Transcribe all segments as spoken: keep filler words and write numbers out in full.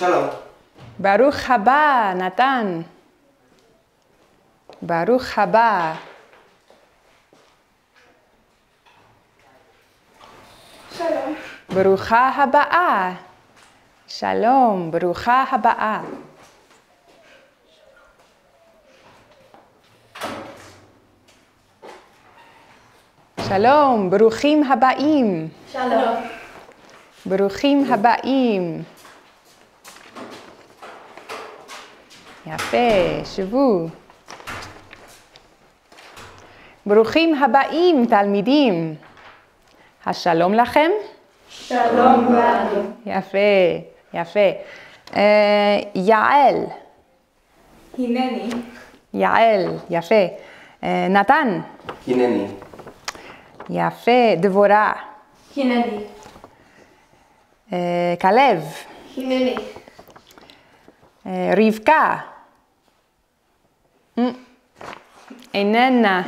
שלום. ברוך הבא, נתן. ברוך הבא. שלום. ברוכה הבאה. שלום, ברוכה הבאה. שלום, ברוכים הבאים. שלום. ברוכים הבאים. יפה, שבו. ברוכים הבאים, תלמידים. השלום לכם. שלום רב. יפה, יפה. אה, יעל. הנני. יעל, יפה. אה, נתן. הנני. יפה. דבורה. הנני. אה, כלב. הנני. אה, רבקה. איננה.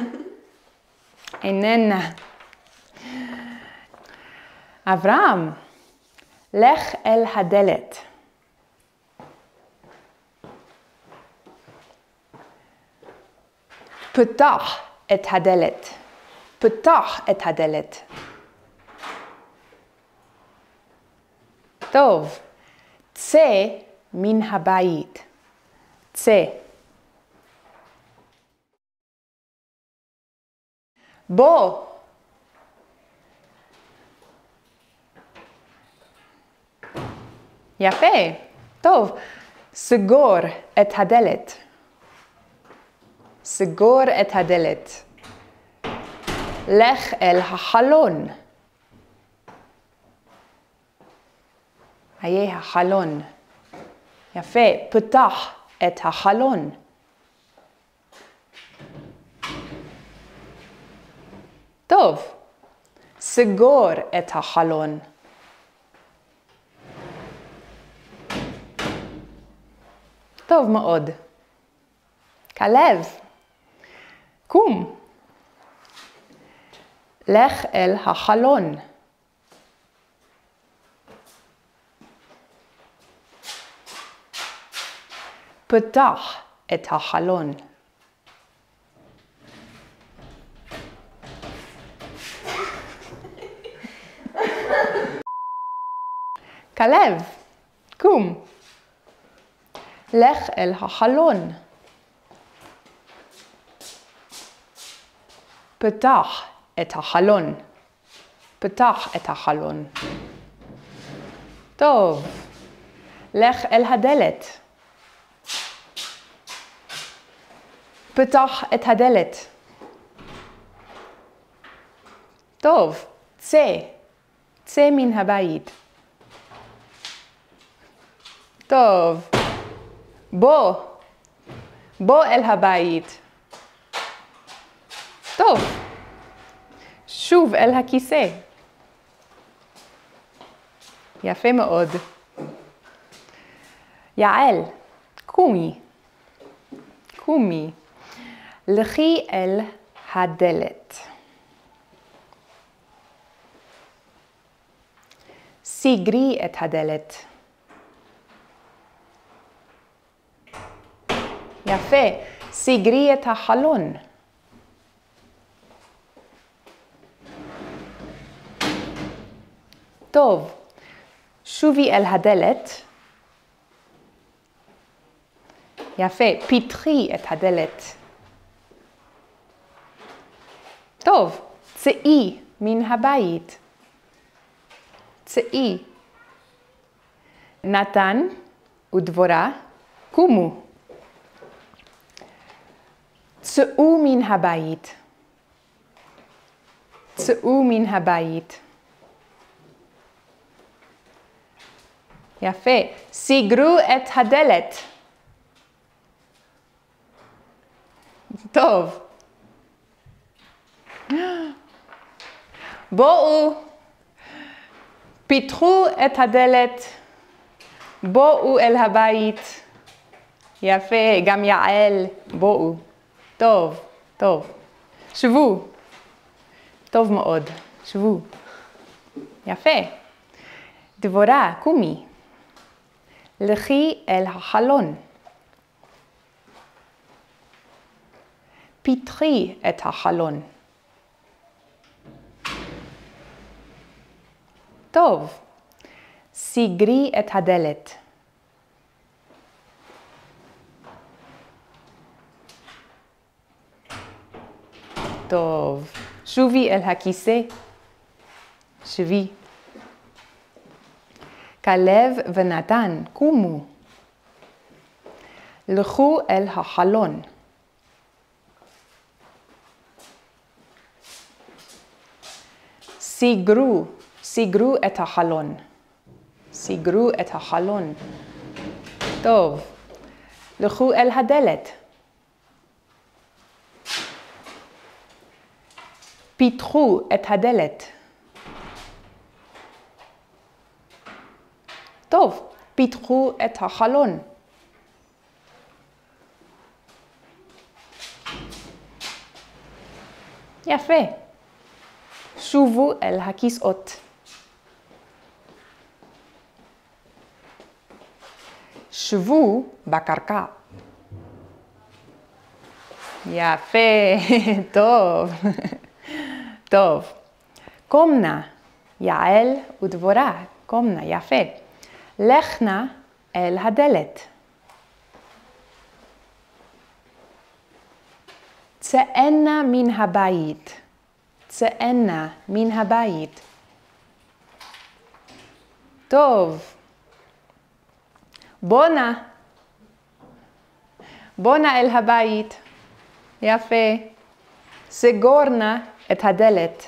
איננה. אברהם, לך אל הדלת. פתח את הדלת. פתח את הדלת. טוב. צא מן הבית. צא. בוא. יפה, טוב. סגור את הדלת. סגור את הדלת. לך אל החלון. היה החלון. יפה, פתח את החלון. טוב. סגור את החלון. טוב מאוד. כלב, קום. לך אל החלון. פתח את החלון. כלב, קום. לך אל החלון. פתח את החלון. פתח את החלון. טוב. לך אל הדלת. פתח את הדלת. טוב. צא. צא מן הבית. טוב. בוא, בוא אל הבית. טוב, שוב אל הכיסא. יפה מאוד. יעל, קומי, קומי. לכי אל הדלת. סגרי את הדלת. יפה, סגרי את החלון. טוב, שובי אל הדלת. יפה, פתחי את הדלת. טוב, צאי מן הבית. צאי. נתן ודבורה, קומו. צאו מן הבית. צאו מן הבית. יפה. סגרו את הדלת. טוב. בואו. פתחו את הדלת. בואו אל הבית. יפה. גם יעל. בואו. טוב, טוב. שבו. טוב מאוד. שבו. יפה. דבורה, קומי. לכי אל החלון. פתחי את החלון. טוב, סגרי את הדלת. טוב, שובי אל הכיסא. שבי. כלב ונתן, קומו. לכו אל החלון. סגרו, סגרו את החלון. סגרו את החלון. טוב, לכו אל הדלת. פיתחו את הדלת. טוב, פיתחו את החלון. יפה. שובו אל הכיסאות. שבו בקרקע. יפה, טוב. טוב. קומנה, יעל ודבורה. קומנה, יפה. לכנה אל הדלת. צאנה מן הבית. צאנה מן הבית. טוב. בונה. בונה אל הבית. יפה. סגורנה את הדלת.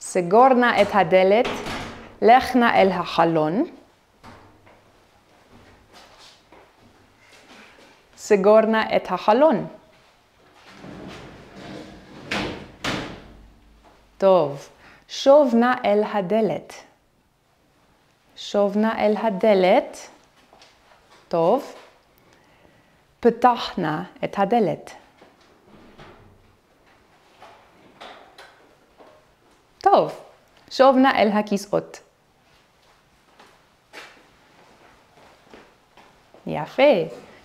סגורנה את הדלת. לכנה אל החלון. סגורנה את החלון. טוב. שובנה אל הדלת. שובנה אל הדלת. טוב. פתחנה את הדלת. טוב. שובנה אל הכיסאות. יפה.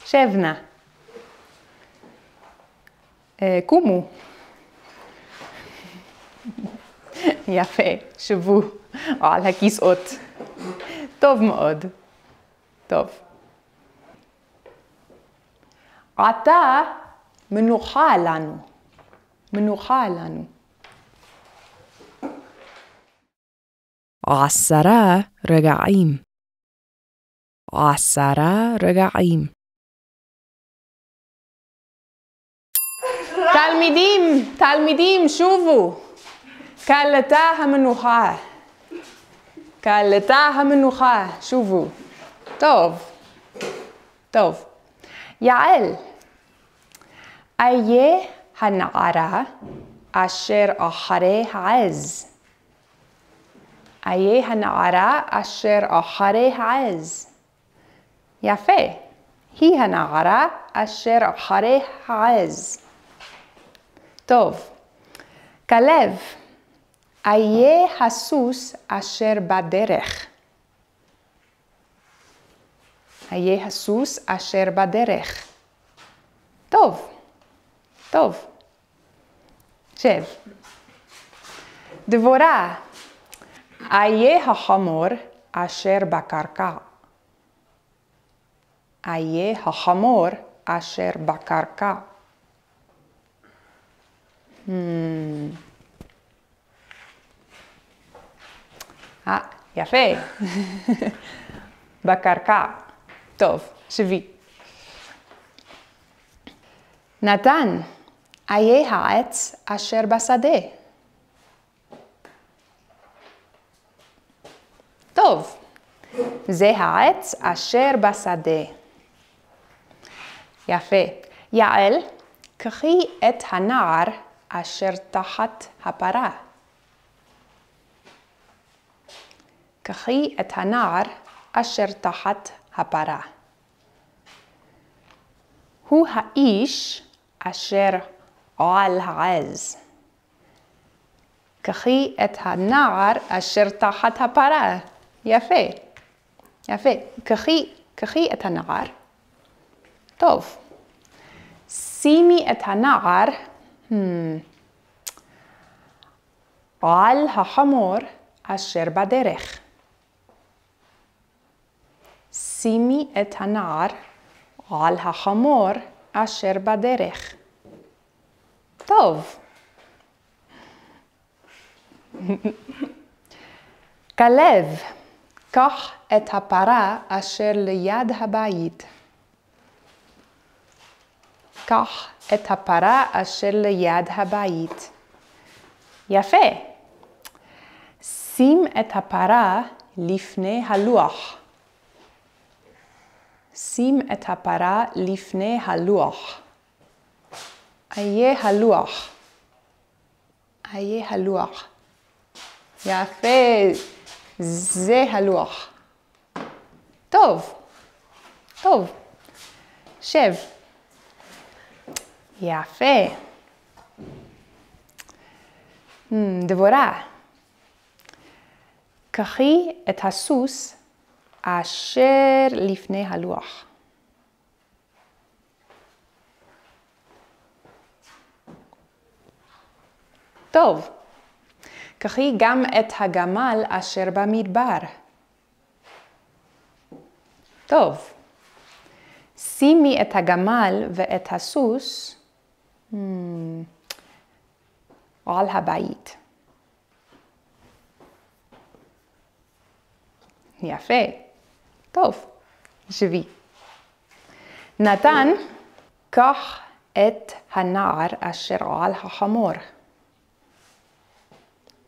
שבנה. קומו. יפה. שבו על הכיסאות. טוב מאוד. טוב. עתה מנוחה לנו. מנוחה לנו. עשרה רגעים. עשרה רגעים. תלמידים, תלמידים, שובו. קלטה המנוחה. קלטה המנוחה. שובו. טוב. טוב. יעל. איה הנערה אשר אחרי העז. איה הנערה אשר אחרי העז. יפה. היא הנערה אשר אחרי העז. טוב. כלב. איה הסוס אשר בדרך. איה הסוס אשר בדרך. טוב. טוב. שב. דבורה. איה החמור אשר בקרקע. איה החמור אשר בקרקע. אה, יפה. בקרקע. טוב, שבי. נתן, איה העץ אשר בשדה. טוב, זה העץ אשר בשדה. יפה. יעל, קחי את הנער אשר תחת הפרה. קחי את הנער אשר תחת הפרה. הוא האיש אשר על העז. קחי את הנער אשר תחת הפרה. יפה. יפה. קחי, קחי את הנער. טוב. שימי את הנער על החמור אשר בדרך. שימי את הנער על החמור אשר בדרך. טוב. כלב, קח את הפרה אשר ליד הבית. קח את הפרה אשר ליד הבית. יפה. שים את הפרה לפני הלוח. שים את הפרה לפני הלוח. איה הלוח. איה הלוח. יפה. זה הלוח. טוב. טוב. שב. יפה. דבורה. קחי את הסוס אשר לפני הלוח. טוב. קחי גם את הגמל אשר במדבר. טוב. שימי את הגמל ואת הסוס על הבית. יפה. טוב. שבי. נתן, קח את הנער אשר על החמור.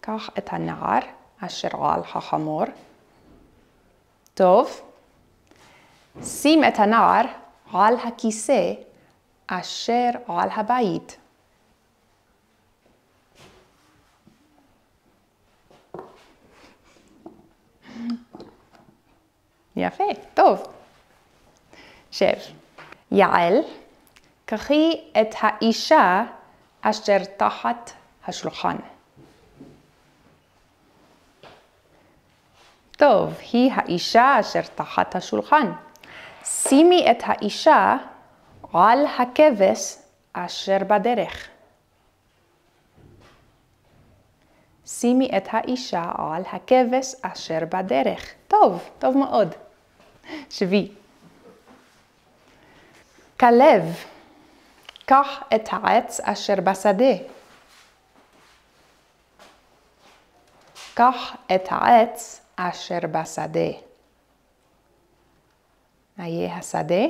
קח את הנער אשר על החמור. טוב. שים את הנער על הכיסא אשר על הבית. יפה, טוב. שב. יעל, קחי את האישה אשר תחת השולחן. טוב, היא האישה אשר תחת השולחן. שימי את האישה על הכבש אשר בדרך. שימי את האישה על הכבש אשר בדרך. טוב, טוב מאוד. שבי. כלב, קח את העץ אשר בשדה. קח את העץ אשר בשדה. איה השדה.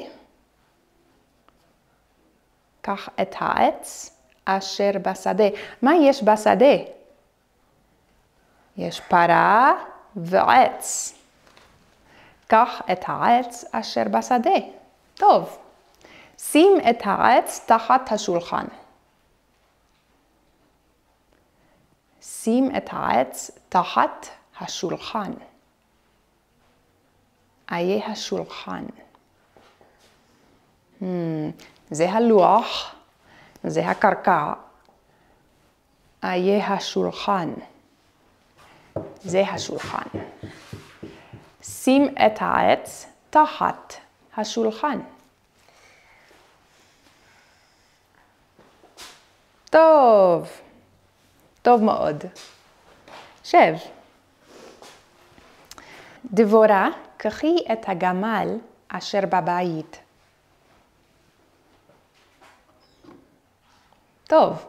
קח את העץ אשר בשדה. מה יש בשדה? יש פרה ועץ. קח את העץ אשר בשדה. טוב. שים את העץ תחת השולחן. שים את העץ תחת השולחן. איה השולחן. Hmm. זה הלוח. זה הקרקע. איה השולחן. זה השולחן. שים את העץ תחת השולחן. טוב. טוב מאוד. שב. דבורה, קחי את הגמל אשר בבית. טוב.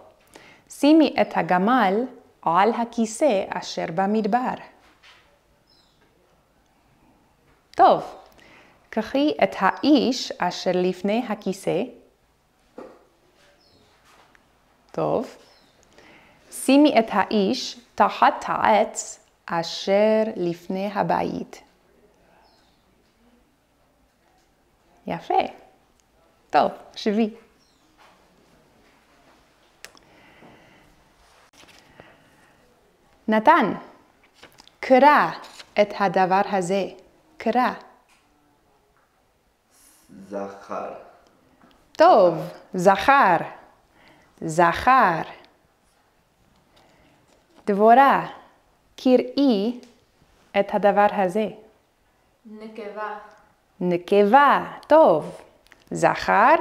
שימי את הגמל על הכיסא אשר במדבר. טוב. קחי את האיש אשר לפני הכיסא. טוב. שימי את האיש תחת העץ אשר לפני הבית. יפה. טוב, שבי. נתן, קרא את הדבר הזה. קרא. זכר. טוב, זכר. זכר. דבורה, קראי את הדבר הזה. נקבה. נקבה, טוב. זכר,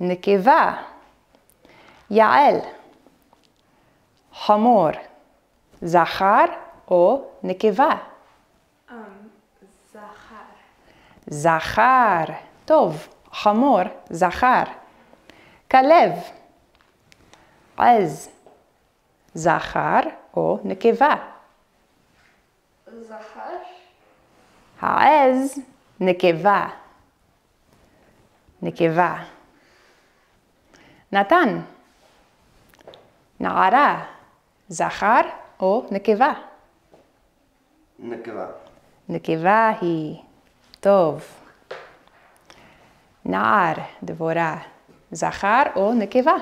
נקבה. יעל, חמור, זכר או נקבה? זכר. זכר, טוב. חמור, זכר. כלב, עז, זכר או נקבה? זכר. העז, נקבה. נקבה. נתן, נערה, זכר או נקבה? נקבה. נקבה היא. טוב. נער, דבורה, זכר או נקבה?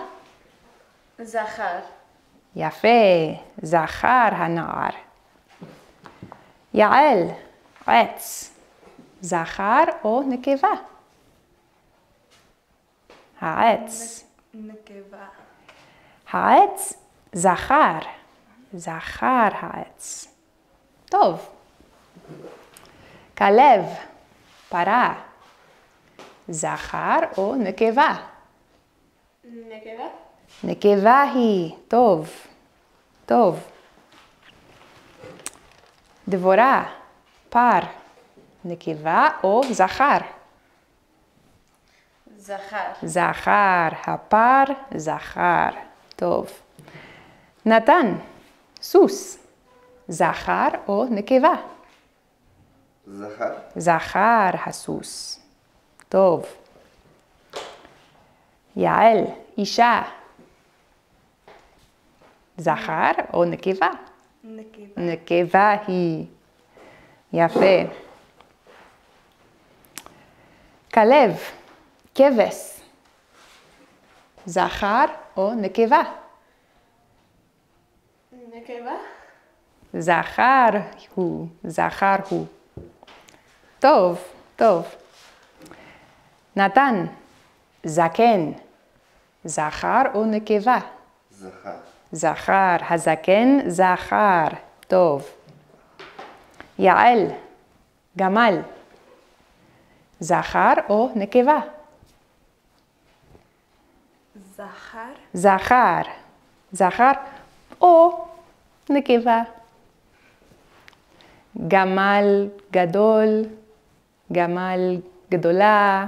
זכר. יפה, זכר הנער. יעל, עץ, זכר או נקבה? העץ. נקבה. העץ, זכר. זכר העץ. טוב. כלב, פרה, זכר או נקבה? נקבה. נקבה היא. טוב. טוב. דבורה, פר, נקבה או זכר? זכר. זכר. הפר, זכר. טוב. נתן, סוס, זכר או נקבה? זכר. זכר הסוס. טוב. יעל, אישה, זכר או נקבה? נקבה. נקבה היא. יפה. כלב, כבש, זכר או נקבה? נקבה. זכר הוא. זכר הוא. טוב, טוב. נתן, זקן, זכר או נקבה? זכר. זכר. הזקן, זכר. טוב. יעל, גמל, זכר או נקבה? זכר. זכר. זכר או נקבה. גמל גדול, גמל גדולה,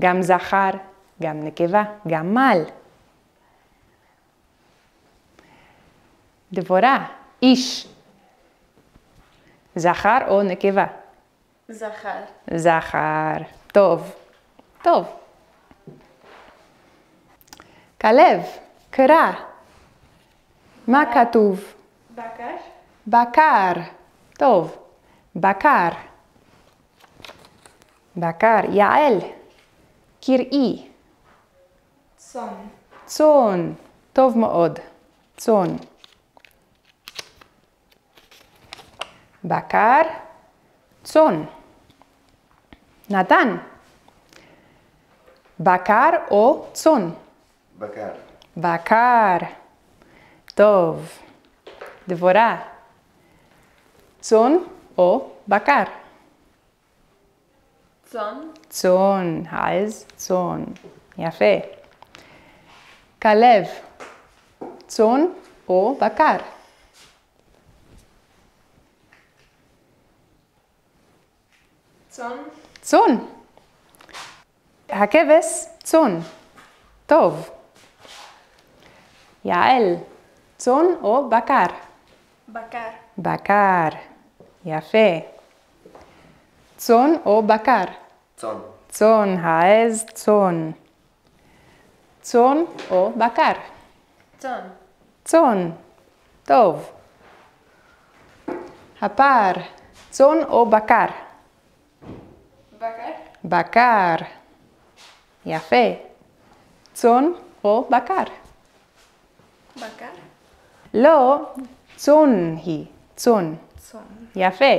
גם זכר, גם נקבה, גמל. דבורה, איש, זכר או נקבה? זכר. זכר. טוב. טוב. כלב, קרא, מה כתוב? בקר. בקר. טוב. בקר. בקר. יעל, קראי, צאן. צאן. טוב מאוד. צאן. בקר, צאן. נתן, בקר או צאן? בקר. בקר. טוב. דבורה, צאן או בקר? צאן. צאן. העז, צאן. יפה. כלב, צאן או בקר? צאן. צאן. הכבש, צאן. טוב. יעל, צאן או בקר? בקר. בקר. יפה. צאן או בקר? צאן. צאן. העז, צאן. צאן או בקר? צאן. צאן. טוב. הפר, צאן או בקר? בקר. בקר. יפה. צאן או בקר? בקר. לא, צאן היא. צאן. צאן. יפה.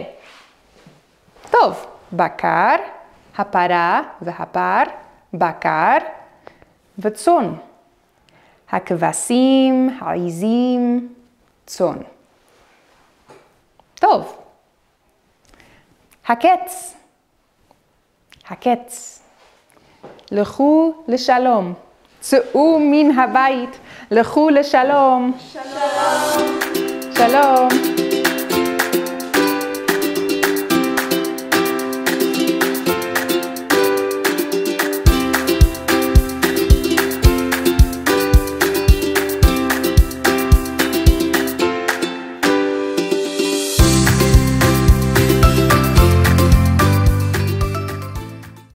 טוב. בקר, הפרה והפר, בקר וצאן. הכבשים, העיזים, צאן. טוב. הקץ, הקץ. לכו לשלום, צאו מן הבית, לכו לשלום. שלום. שלום.